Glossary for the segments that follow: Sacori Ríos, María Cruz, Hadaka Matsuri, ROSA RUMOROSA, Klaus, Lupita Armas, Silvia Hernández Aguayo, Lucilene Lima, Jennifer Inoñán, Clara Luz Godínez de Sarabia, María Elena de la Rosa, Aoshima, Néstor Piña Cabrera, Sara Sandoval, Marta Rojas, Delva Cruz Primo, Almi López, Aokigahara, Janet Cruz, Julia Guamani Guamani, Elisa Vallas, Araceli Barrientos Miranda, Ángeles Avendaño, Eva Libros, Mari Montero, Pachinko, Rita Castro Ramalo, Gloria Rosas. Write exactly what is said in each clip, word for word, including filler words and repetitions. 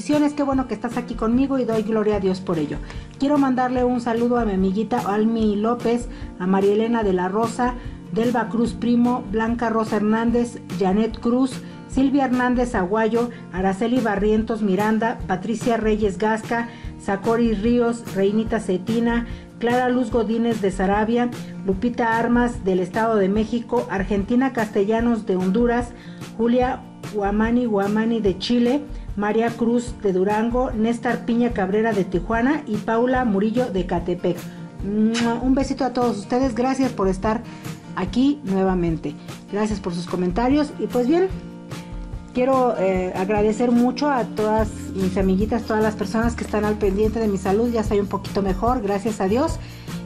bendiciones, qué bueno que estás aquí conmigo y doy gloria a Dios por ello. Quiero mandarle un saludo a mi amiguita Almi López, a María Elena de la Rosa, Delva Cruz Primo, Blanca Rosa Hernández, Janet Cruz, Silvia Hernández Aguayo, Araceli Barrientos Miranda, Patricia Reyes Gasca, Sacori Ríos, Reinita Cetina, Clara Luz Godínez de Sarabia, Lupita Armas del Estado de México, Argentina Castellanos de Honduras, Julia Guamani Guamani de Chile, María Cruz de Durango, Néstor Piña Cabrera de Tijuana y Paula Murillo de Catepec. Un besito a todos ustedes, gracias por estar aquí nuevamente, gracias por sus comentarios y pues bien, quiero eh, agradecer mucho a todas mis amiguitas, todas las personas que están al pendiente de mi salud. Ya estoy un poquito mejor, gracias a Dios.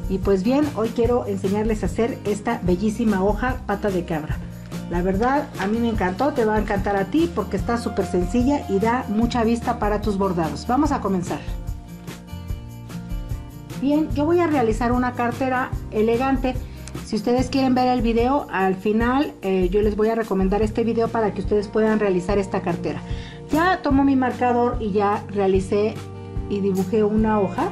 Y pues bien, hoy quiero enseñarles a hacer esta bellísima hoja pata de cabra. La verdad, a mí me encantó, te va a encantar a ti porque está súper sencilla y da mucha vista para tus bordados. Vamos a comenzar. Bien, yo voy a realizar una cartera elegante. Si ustedes quieren ver el video, al final eh, yo les voy a recomendar este video para que ustedes puedan realizar esta cartera. Ya tomo mi marcador y ya realicé y dibujé una hoja.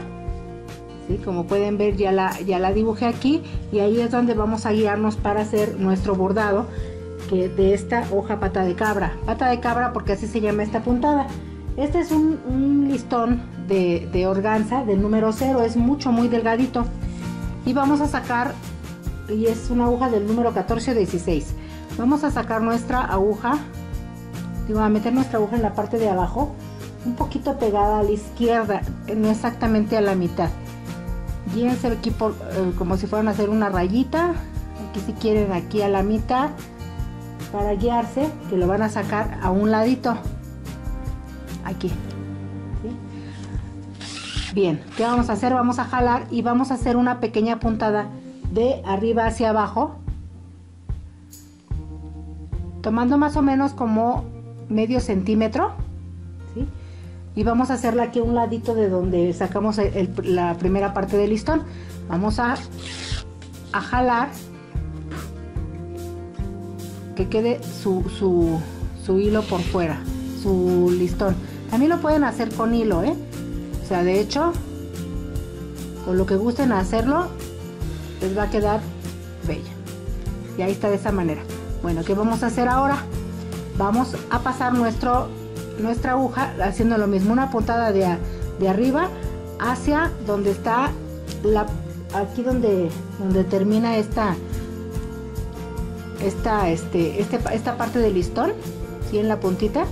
¿Sí? Como pueden ver, ya la, ya la dibujé aquí y ahí es donde vamos a guiarnos para hacer nuestro bordado que de esta hoja pata de cabra. Pata de cabra porque así se llama esta puntada. Este es un, un listón de, de organza del número cero, es mucho, muy delgadito. Y vamos a sacar... y es una aguja del número catorce o dieciséis. Vamos a sacar nuestra aguja, digo, a meter nuestra aguja en la parte de abajo, un poquito pegada a la izquierda, no exactamente a la mitad. Guíense aquí por, eh, como si fueran a hacer una rayita, aquí si quieren aquí a la mitad, para guiarse, que lo van a sacar a un ladito, aquí. ¿Sí? Bien, ¿qué vamos a hacer? Vamos a jalar y vamos a hacer una pequeña puntada de arriba hacia abajo, tomando más o menos como medio centímetro, ¿sí? Y vamos a hacerla aquí a un ladito de donde sacamos el, el, la primera parte del listón. Vamos a, a jalar que quede su, su, su hilo por fuera, su listón. También lo pueden hacer con hilo, ¿eh? O sea, de hecho, con lo que gusten hacerlo, les va a quedar bella. Y ahí está de esa manera. Bueno, ¿qué vamos a hacer ahora? Vamos a pasar nuestro, nuestra aguja haciendo lo mismo, una puntada de, de arriba hacia donde está la, aquí donde, donde termina esta esta, este, este, esta parte del listón, ¿sí? En la puntita,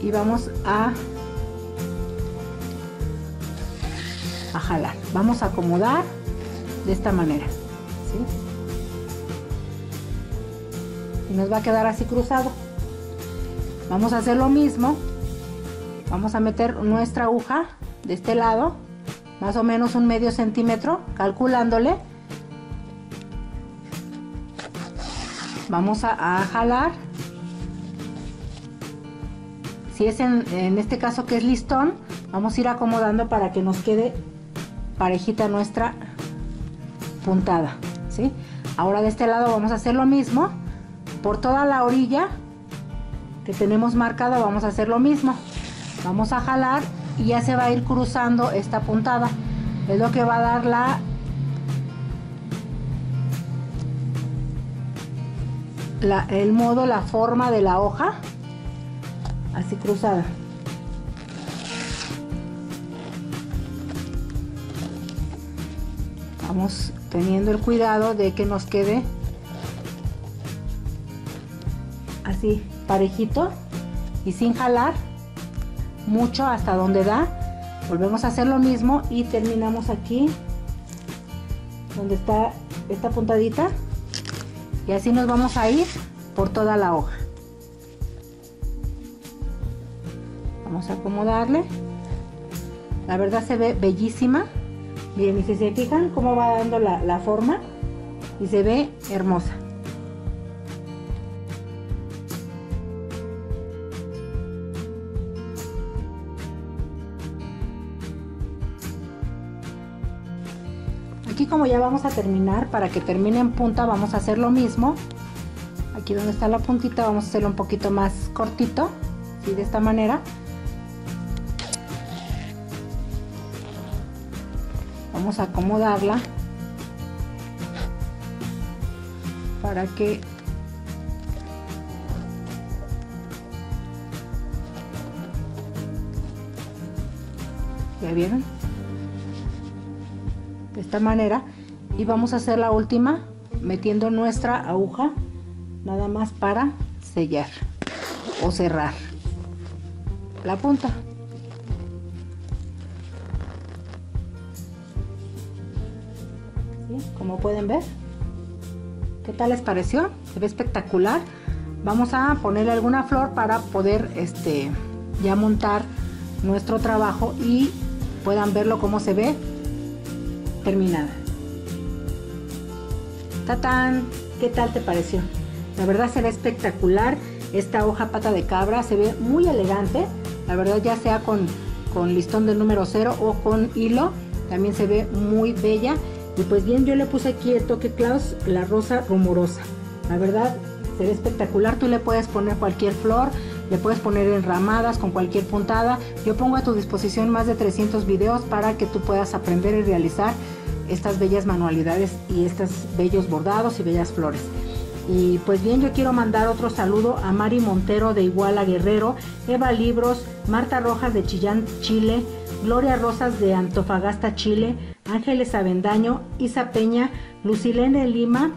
y vamos a a jalar, vamos a acomodar de esta manera, ¿sí? Y nos va a quedar así cruzado. Vamos a hacer lo mismo, vamos a meter nuestra aguja de este lado, más o menos un medio centímetro, calculándole. Vamos a, a jalar. Si es en, en este caso que es listón, vamos a ir acomodando para que nos quede parejita nuestra puntada, ¿sí? Ahora de este lado vamos a hacer lo mismo, por toda la orilla que tenemos marcada vamos a hacer lo mismo, vamos a jalar y ya se va a ir cruzando esta puntada, es lo que va a dar la la el modo, la forma de la hoja así cruzada. Vamos teniendo el cuidado de que nos quede así parejito y sin jalar mucho hasta donde da. Volvemos a hacer lo mismo y terminamos aquí donde está esta puntadita y así nos vamos a ir por toda la hoja. Vamos a acomodarle, la verdad se ve bellísima. Bien, y si se fijan cómo va dando la, la forma y se ve hermosa. Aquí como ya vamos a terminar, para que termine en punta vamos a hacer lo mismo. Aquí donde está la puntita vamos a hacerlo un poquito más cortito, ¿sí? De esta manera. vamos a acomodarla para que ya vieron de esta manera, y vamos a hacer la última metiendo nuestra aguja nada más para sellar o cerrar la punta. ¿Sí? Como pueden ver, ¿qué tal les pareció? Se ve espectacular. Vamos a ponerle alguna flor para poder este, ya montar nuestro trabajo y puedan verlo cómo se ve terminada. ¡Tatán! ¿Qué tal te pareció? La verdad se ve espectacular esta hoja pata de cabra, se ve muy elegante. La verdad, ya sea con, con listón del número cero o con hilo, también se ve muy bella. Y pues bien, yo le puse aquí el toque Klaus, la rosa rumorosa. La verdad, se ve espectacular. Tú le puedes poner cualquier flor, le puedes poner enramadas con cualquier puntada. Yo pongo a tu disposición más de trescientos videos para que tú puedas aprender y realizar estas bellas manualidades y estos bellos bordados y bellas flores. Y pues bien, yo quiero mandar otro saludo a Mari Montero de Iguala, Guerrero, Eva Libros, Marta Rojas de Chillán, Chile, Gloria Rosas de Antofagasta, Chile, Ángeles Avendaño, Isa Peña, Lucilene Lima,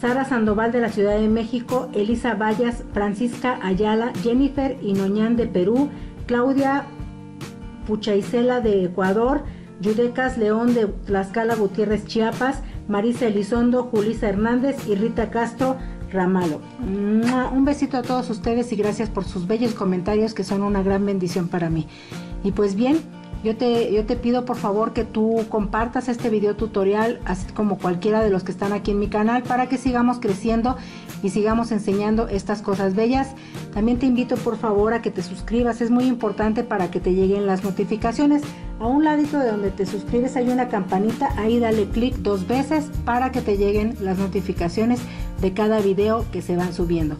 Sara Sandoval de la Ciudad de México, Elisa Vallas, Francisca Ayala, Jennifer Inoñán de Perú, Claudia Puchaicela de Ecuador, Judecas León de Tlaxcala Gutiérrez, Chiapas, Marisa Elizondo, Julisa Hernández y Rita Castro Ramalo. Un besito a todos ustedes y gracias por sus bellos comentarios que son una gran bendición para mí. Y pues bien, yo te, yo te pido por favor que tú compartas este video tutorial, así como cualquiera de los que están aquí en mi canal, para que sigamos creciendo y sigamos enseñando estas cosas bellas. También te invito por favor a que te suscribas, es muy importante para que te lleguen las notificaciones. A un ladito de donde te suscribes hay una campanita, ahí dale clic dos veces para que te lleguen las notificaciones de cada video que se van subiendo.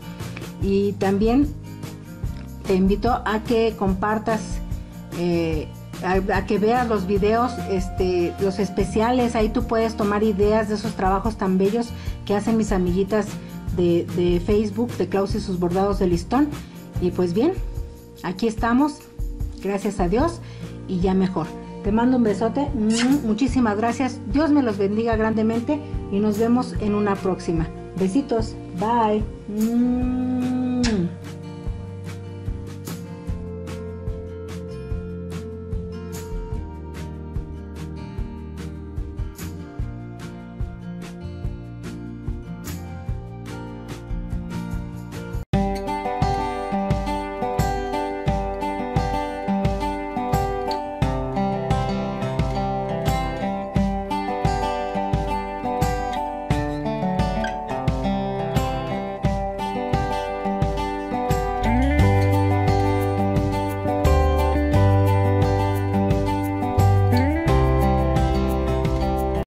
Y también te invito a que compartas, eh, a, a que veas los videos, este, los especiales, ahí tú puedes tomar ideas de esos trabajos tan bellos que hacen mis amiguitas de, de Facebook, de Klaus y sus bordados de listón. Y pues bien, aquí estamos, gracias a Dios. Y ya mejor. Te mando un besote. Muchísimas gracias. Dios me los bendiga grandemente y nos vemos en una próxima. Besitos. Bye.